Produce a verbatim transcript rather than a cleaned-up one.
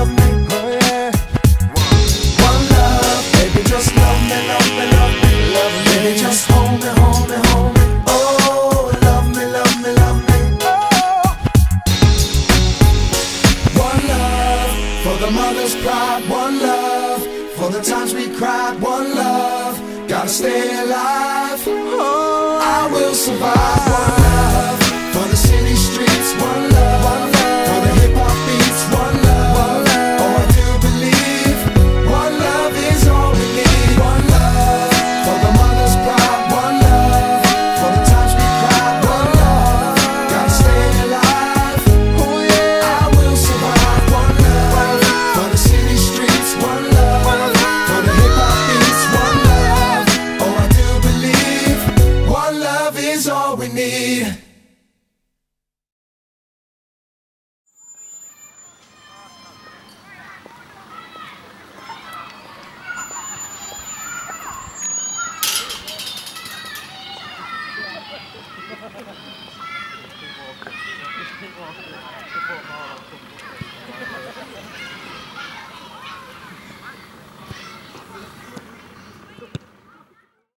love me, oh yeah. One love, baby, just love me, love me, love me, love me. Baby, just hold me, hold me, hold me. Oh, love me, love me, love me. Oh. One love for the mother's pride. One love for the times we cried. One love, gotta stay alive. Oh, I will survive. One love for the city streets. One love. One love. Thank you.